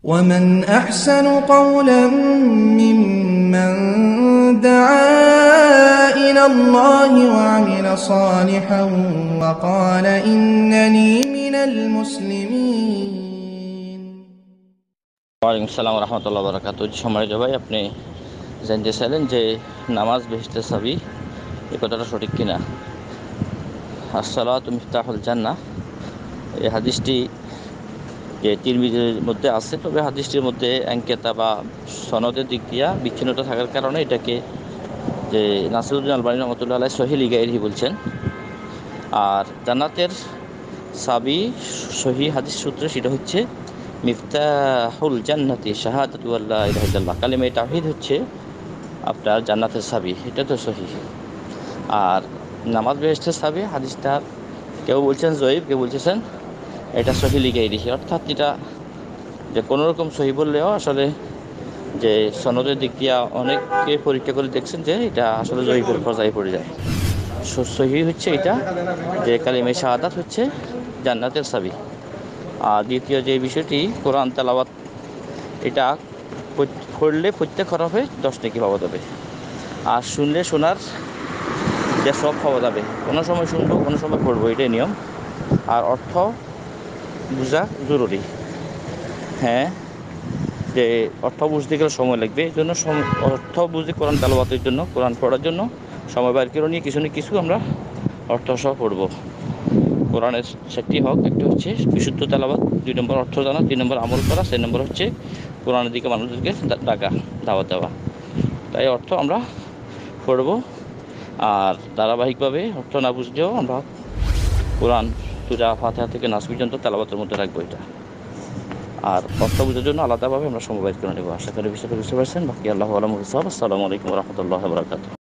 ومن أحسن قولا ممن دعا إلى الله وعمل صالحا وقال إنني من المسلمين वालेकुम सलाम रहमतुल्लाहि व बरकातुहू। सम्मानित भाई अपनी जानते चाइलें जे नामाज बेहेश्तेर चाबी ए कथाटा सठीक किना। आसलातु मिफ्ताहुल जान्नाह ए हादिसटी যে তিরমিজির মধ্যে আছে, তবে হাদিসটির মধ্যে আঙ্কেতা বা সনদের দিক দিয়া বিচ্ছিন্নতা থাকার কারণে এটাকে যে নাসিরুদ্দিন আলবানী রহমতুল্লাহ আলাইহি সহিহ গায়রি বলছেন। আর জান্নাতের চাবি সহিহ হাদিস সূত্রে সেটা হচ্ছে মিফতাহুল জান্নাতি শাহাদাতু আল্লা ইলাহা ইল্লাল্লাহ, কালিমা তাওহীদ হচ্ছে আপনার জান্নাতের চাবি, এটা তো সহিহ। আর নামাজ বেহেশতের চাবি হাদিসটা কেউ বলছেন জয়ীব, কেউ বলছেন এটা সহি লিখেই দিয়েছে, অর্থাৎ এটা যে কোনোরকম সহি বললেও আসলে যে সনদের দিক দিয়া অনেকে পরীক্ষা করে দেখছেন যে এটা আসলে জয়ীফের পর্যায়ে পড়ে যায়। সহি হচ্ছে এটা যে কালিমা শাহাদাত হচ্ছে জান্নাতের চাবি। আর দ্বিতীয় যে বিষয়টি, কোরআন তেলাওয়াত এটা পড়লে প্রত্যেক হরফে 10 নেকি পাওয়া যাবে, আর শুনলে শোনার যে সব পাওয়া যাবে, কোনো সময় শুনবো কোনো সময় পড়বো, এটাই নিয়ম। আর অর্থ বুঝা জরুরি, হ্যাঁ, যে অর্থ বুঝতে গেলে সময় লাগবে, এই জন্য অর্থ বুঝে কোরআন তেলাওয়াতের জন্য কোরআন পড়ার জন্য সময় বের করে নিয়ে কিছু না কিছু আমরা অর্থসহ পড়ব। কোরআনের সেটি হক একটা হচ্ছে বিশুদ্ধ তেলাওয়াত, 2 নম্বর অর্থ জানা, 3 নম্বর আমল করা, 4 নম্বর হচ্ছে কোরআনের দিকে মানুষদেরকে ডাকা দাওয়াত দেওয়া। তাই অর্থ আমরা পড়ব, আর ধারাবাহিকভাবে অর্থ না বুঝলেও আমরা কোরআন সুরা ফাতিহা থেকে নাস পর্যন্ত তেলাওয়াতের মধ্যে রাখবো এটা। আর অর্থ বোঝার জন্য আলাদাভাবে আমরা সমবায় করে নেব। আশা করি বিষয়টা বুঝতে পারছেন। বাকি আল্লাহু আ'লাম। আসসালামু আলাইকুম ওয়া রাহমাতুল্লাহি ওয়া বারাকাতুহু।